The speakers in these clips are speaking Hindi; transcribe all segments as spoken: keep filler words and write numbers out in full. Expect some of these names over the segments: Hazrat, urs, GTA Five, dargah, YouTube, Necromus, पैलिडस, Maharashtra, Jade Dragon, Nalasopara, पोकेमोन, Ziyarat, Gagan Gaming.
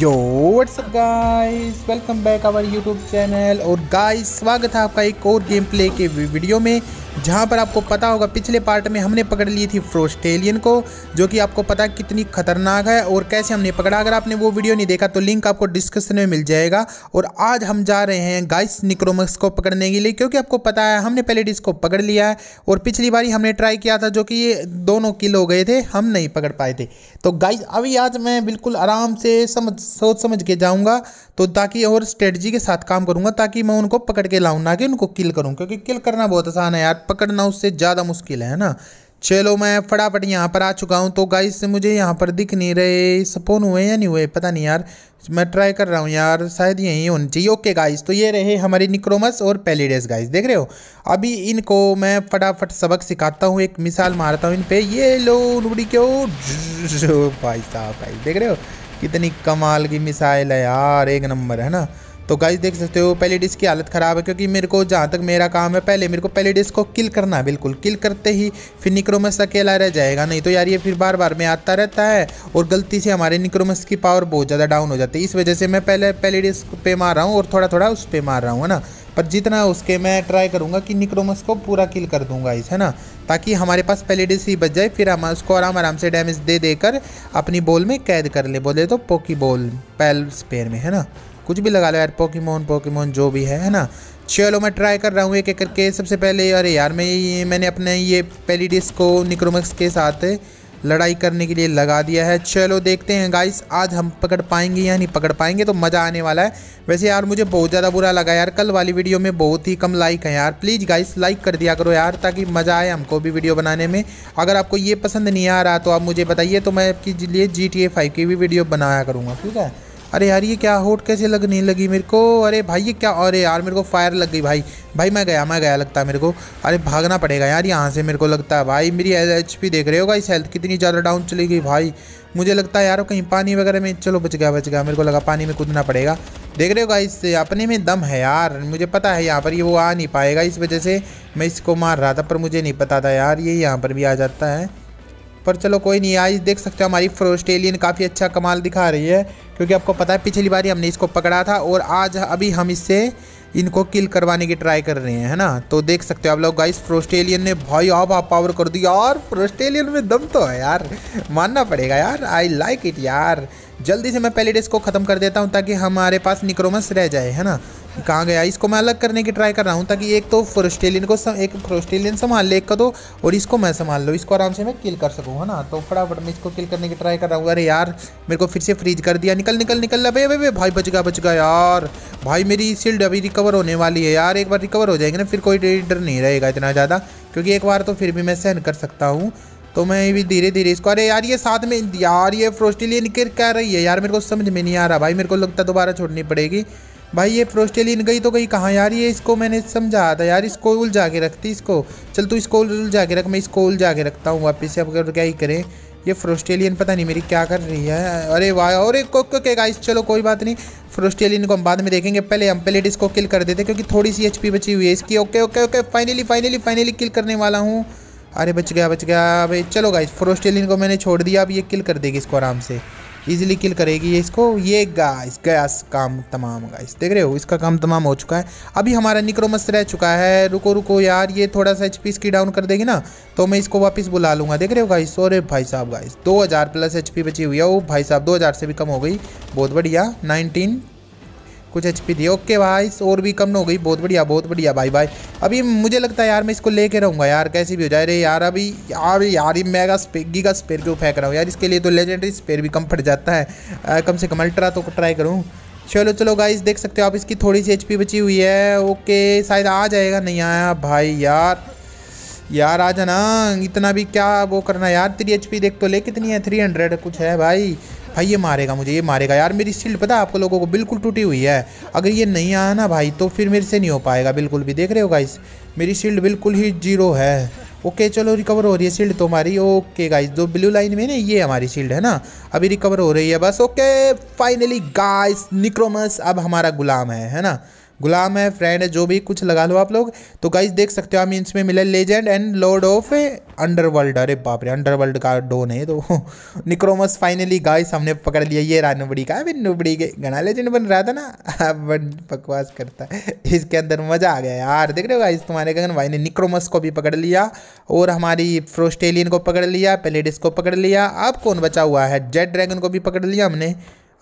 Yo what's up guys, welcome back our YouTube channel. और गाइस स्वागत है आपका एक और गेम प्ले के वीडियो में, जहां पर आपको पता होगा पिछले पार्ट में हमने पकड़ ली थी फ्रोस्टेलियन को, जो कि आपको पता कितनी खतरनाक है और कैसे हमने पकड़ा। अगर आपने वो वीडियो नहीं देखा तो लिंक आपको डिस्क्रिप्शन में मिल जाएगा। और आज हम जा रहे हैं गाइस नेक्रोमस को पकड़ने के लिए, क्योंकि आपको पता है हमने पैलेडिस को पकड़ लिया है और पिछली बारी हमने ट्राई किया था, जो कि ये दोनों किल हो गए थे, हम नहीं पकड़ पाए थे। तो गाइस अभी आज मैं बिल्कुल आराम से समझ सोच समझ के जाऊंगा, तो ताकि और स्ट्रेटजी के साथ काम करूंगा, ताकि मैं उनको पकड़ के लाऊं, ना कि उनको किल करूं, क्योंकि किल करना बहुत आसान है यार, पकड़ना उससे ज़्यादा मुश्किल है ना। चलो मैं फटाफट यहाँ पर आ चुका हूँ। तो गाइस मुझे यहाँ पर दिख नहीं रहे, स्पॉन हुए या नहीं हुए पता नहीं यार, मैं ट्राई कर रहा हूँ यार, शायद यहीं होनी चाहिए। ओके गाइस, तो ये रहे हमारे नेक्रोमस और पैलिडस। गाइस देख रहे हो, अभी इनको मैं फटाफट सबक सिखाता हूँ, एक मिसाल मारता हूँ इन पर। ये लो नुबड़ी क्यों भाई साहब, भाई देख रहे हो कितनी कमाल की मिसाइल है यार, एक नंबर है ना। तो गाइस देख सकते हो पैलिडस की हालत ख़राब है, क्योंकि मेरे को जहाँ तक मेरा काम है, पहले मेरे को पैलिडस को किल करना है, बिल्कुल किल करते ही फिर नेक्रोमस अकेला रह जाएगा। नहीं तो यार ये फिर बार बार में आता रहता है और गलती से हमारे नेक्रोमस की पावर बहुत ज़्यादा डाउन हो जाती है। इस वजह से मैं पहले पैलिडस पे मार रहा हूँ और थोड़ा थोड़ा उस पर मार रहा हूँ, है ना। पर जितना उसके मैं ट्राई करूँगा कि नेक्रोमस को पूरा किल कर दूँगा इस, है ना, ताकि हमारे पास पैलिडस ही बच जाए। फिर हम उसको आराम आराम से डैमेज दे देकर अपनी बॉल में कैद कर ले, बोले तो पोकी बॉल, पैल स्पेयर में, है ना, कुछ भी लगा लो यार, पोकेमोन पोकेमोन जो भी है, है ना। चलो मैं ट्राई कर रहा हूँ एक एक करके। सबसे पहले अरे यार मैं ये मैंने अपने ये पैलिडस को नेक्रोमस के साथ लड़ाई करने के लिए लगा दिया है। चलो देखते हैं गाइस आज हम पकड़ पाएंगे या नहीं पकड़ पाएंगे, तो मज़ा आने वाला है। वैसे यार मुझे बहुत ज़्यादा बुरा लगा यार, कल वाली वीडियो में बहुत ही कम लाइक है यार, प्लीज़ गाइस लाइक कर दिया करो यार, ताकि मज़ा आए हमको भी वीडियो बनाने में। अगर आपको ये पसंद नहीं आ रहा तो आप मुझे बताइए, तो मैं आपके लिए जी टी ए फाइव की भी वीडियो बनाया करूँगा, ठीक है। अरे यार ये क्या होट कैसे लगने लगी मेरे को, अरे भाई ये क्या, अरे यार मेरे को फायर लग गई भाई, भाई मैं गया मैं गया लगता है मेरे को। अरे भागना पड़ेगा यार यहाँ से मेरे को लगता है भाई। मेरी एच पी देख रहे हो गाइस, हेल्थ कितनी ज़्यादा डाउन चली गई भाई। मुझे लगता है यार कहीं पानी वगैरह में, चलो बच गया बच गया, मेरे को लगा पानी में कूदना पड़ेगा। देख रहे हो गाइस अपने में दम है यार, मुझे पता है यहाँ पर ये वो आ नहीं पाएगा, इस वजह से मैं इसको मार रहा था, पर मुझे नहीं पता था यार ये यहाँ पर भी आ जाता है। पर चलो कोई नहीं, आज देख सकते हो हमारी फ्रोस्टेलियन काफ़ी अच्छा कमाल दिखा रही है, क्योंकि आपको पता है पिछली बारी हमने इसको पकड़ा था और आज अभी हम इससे इनको किल करवाने की ट्राई कर रहे हैं, है ना। तो देख सकते हो आप लोग गाइस फ्रोस्टेलियन ने भाई आप पावर कर दी यार, फ्रोस्टेलियन में दम तो है यार, मानना पड़ेगा यार, आई लाइक इट यार। जल्दी से मैं पैलिडस को ख़त्म कर देता हूँ, ताकि हमारे पास नेक्रोमस रह जाए, है ना। कहाँ गया, इसको मैं अलग करने की ट्राई कर रहा हूँ, ताकि एक तो फ्रोस्टेलियन को सम, एक फ्रोस्टेलियन संभाल ले एक का दो, और इसको मैं संभाल लूँ, इसको आराम से मैं किल कर सकूँ, है ना। तो फटाफट मैं इसको किल करने की ट्राई कर रहा हूँ। अरे यार मेरे को फिर से फ्रीज कर दिया, निकल निकल निकल, अबे अबे भाई बच गया बच गया यार, भाई मेरी शील्ड अभी रिकवर होने वाली है यार, एक बार रिकवर हो जाएगी ना फिर कोई डर नहीं रहेगा इतना ज़्यादा, क्योंकि एक बार तो फिर भी मैं सहन कर सकता हूँ। तो मैं भी धीरे धीरे इसको, अरे यार ये साथ में यार ये फ्रोस्टेलियन कह रही है यार, मेरे को समझ में नहीं आ रहा भाई, मेरे को लगता दोबारा छोड़नी पड़ेगी भाई। ये फ्रोस्टेलियन गई तो गई कहाँ यार, ये इसको मैंने समझा था यार, इसको उलझा के रखती, इसको चल तू इसको उलझा के रख, मैं इसको उलझा के रखता हूँ वापस से। अब क्या ही करें, ये फ्रोस्टेलियन पता नहीं मेरी क्या कर रही है। अरे वाह, और एक ओके गाइस, चलो कोई बात नहीं, फ्रोस्टेलियन को हम बाद में देखेंगे, पहले हम पैलिडस को किल कर देते, क्योंकि थोड़ी सी एच पी बची हुई है इसकी। Okay okay okay, finally finally finally kill करने वाला हूँ। अरे बच गया बच गया भाई। चलो गाइस फ्रोस्टेलियन को मैंने छोड़ दिया, अब ये किल कर देगी इसको, आराम से इजीली किल करेगी ये इसको। ये गाइस गाइस काम तमाम, गाइस देख रहे हो इसका काम तमाम हो चुका है। अभी हमारा नेक्रोमस रह चुका है। रुको रुको यार, ये थोड़ा सा एच पी इसकी डाउन कर देगी ना, तो मैं इसको वापस बुला लूँगा। देख रहे हो गाइस, अरे भाई साहब गाइस दो हज़ार प्लस एच पी बची हुई है। ओ भाई साहब दो हज़ार से भी कम हो गई, बहुत बढ़िया। नाइनटीन कुछ एच पी दी, ओके भाई और भी कम हो गई, बहुत बढ़िया बहुत बढ़िया भाई भाई। अभी मुझे लगता है यार मैं इसको लेके रहूँगा यार, कैसे भी हो जाए। रे यार अभी यार यार ये मेगा गीगा स्पेयर क्यों फेंक रहा हूँ यार, इसके लिए तो लेजेंडरी स्पेयर भी कम पड़ जाता है। आ, कम से कम अल्ट्रा तो ट्राई करूँ। चलो चलो गाइस देख सकते हो आप, इसकी थोड़ी सी एच पी बची हुई है। ओके शायद आ जाएगा, नहीं आया भाई यार, यार आ जाना, इतना भी क्या वो करना यार। तेरी एच पी देख तो ले कितनी है, थ्री हंड्रेड कुछ है भाई। भाई ये मारेगा मुझे, ये मारेगा यार, मेरी शील्ड पता है आपको लोगों को बिल्कुल टूटी हुई है। अगर ये नहीं आया ना भाई तो फिर मेरे से नहीं हो पाएगा बिल्कुल भी। देख रहे हो गाइस मेरी शील्ड बिल्कुल ही जीरो है। ओके चलो रिकवर हो रही है शील्ड तो हमारी। ओके गाइस जो ब्लू लाइन में ना ये हमारी शील्ड है ना, अभी रिकवर हो रही है बस। ओके फाइनली गाइस नेक्रोमस अब हमारा गुलाम है, है ना। गुलाम है, फ्रेंड है, जो भी कुछ लगा लो आप लोग। तो गाइज देख सकते हो हमें इसमें मिला legend and lord of underworld. अरे बाप रे, अंडरवर्ल्ड का डोन है। तो नेक्रोमस फाइनली गाइज हमने पकड़ लिया। ये रहा नुबड़ी का, अभी नुबड़ी के घना लेजेंड बन रहा था ना, बट बकवास करता है। इसके अंदर मज़ा आ गया यार। देख रहे हो गाइज तुम्हारे गगन भाई ने नेक्रोमस को भी पकड़ लिया और हमारी फ्रोस्टेलियन को पकड़ लिया, पैलेडिस को पकड़ लिया। अब कौन बचा हुआ है? जेड ड्रैगन को भी पकड़ लिया हमने।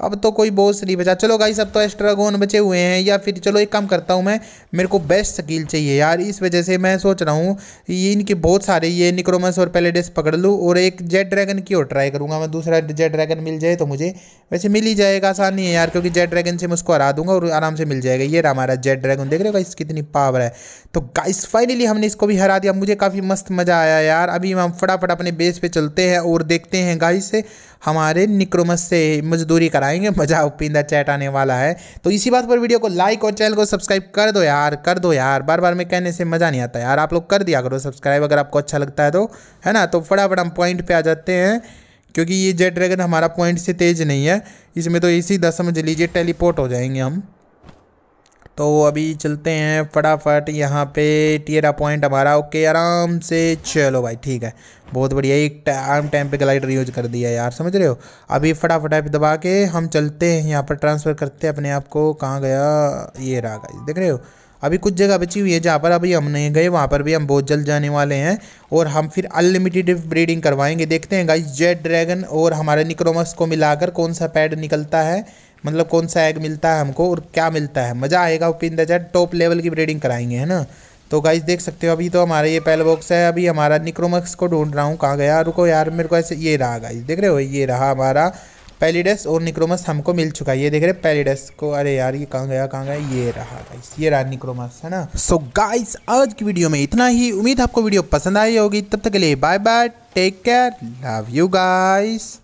अब तो कोई बॉस नहीं बचा। चलो गाइस अब तो एस्ट्रागोन बचे हुए हैं। या फिर चलो एक काम करता हूँ मैं, मेरे को बेस्ट स्किल चाहिए यार। इस वजह से मैं सोच रहा हूँ ये इनके बहुत सारे ये नेक्रोमस और पैलेडिस पकड़ लूँ और एक जेड ड्रैगन की और ट्राई करूँगा मैं। दूसरा जेड ड्रैगन मिल जाए तो मुझे, वैसे मिल ही जाएगा, आसानी है यार, क्योंकि जेड ड्रैगन से मैं उसको हरा दूंगा और आराम से मिल जाएगा। ये रहा हमारा जेड ड्रैगन, देख रहे हो गाइस कितनी पावर है। तो गाइस फाइनली हमने इसको भी हरा दिया। मुझे काफ़ी मस्त मज़ा आया यार। अभी हम फटाफट अपने बेस पर चलते हैं और देखते हैं गाइस हमारे नेक्रोमस से मजदूरी कराएंगे। मजा उपिंदा चैट आने वाला है। तो इसी बात पर वीडियो को लाइक और चैनल को सब्सक्राइब कर दो यार, कर दो यार। बार बार मैं कहने से मज़ा नहीं आता यार, आप लोग कर दिया करो सब्सक्राइब अगर आपको अच्छा लगता है तो, है ना। तो फटाफट हम पॉइंट पे आ जाते हैं क्योंकि ये जेड ड्रैगन हमारा पॉइंट से तेज नहीं है। इसमें तो इसी दस समझ लीजिए टेलीपोर्ट हो जाएंगे हम। तो अभी चलते हैं फटाफट यहाँ पे। टीरा पॉइंट हमारा ओके, आराम से चलो भाई, ठीक है, बहुत बढ़िया। एक आर्म टाइम पे ग्लाइडर यूज कर दिया यार, समझ रहे हो। अभी फटाफट ऐप दबा के हम चलते हैं यहाँ पर, ट्रांसफ़र करते हैं अपने आप को। कहाँ गया? ये रहा गाइस, देख रहे हो। अभी कुछ जगह बची हुई है जहाँ पर अभी हम नहीं गए, वहाँ पर भी हम बहुत जल्द जाने वाले हैं और हम फिर अनलिमिटेड ब्रीडिंग करवाएंगे। देखते हैं गाइस जेड ड्रैगन और हमारे नेक्रोमस को मिलाकर कौन सा पैड निकलता है, मतलब कौन सा एग मिलता है हमको और क्या मिलता है। मज़ा आएगा उपिंदा जैट, टॉप लेवल की ब्रीडिंग कराएंगे, है ना। तो गाइस देख सकते हो अभी तो हमारा ये पैल बॉक्स है। अभी हमारा नेक्रोमस को ढूंढ रहा हूँ, कहाँ गया? रुको यार मेरे को ऐसे। ये रहा गाइस, देख रहे हो, ये रहा हमारा पैलिडस और नेक्रोमस हमको मिल चुका है। ये देख रहे पैलिडस को, अरे यार ये कहाँ गया कहाँ गया ये रहा गाइस, ये रहा नेक्रोमस, है ना। सो गाइस आज की वीडियो में इतना ही। उम्मीद आपको वीडियो पसंद आई होगी। तब तक के लिए bye bye, take care, love you guys.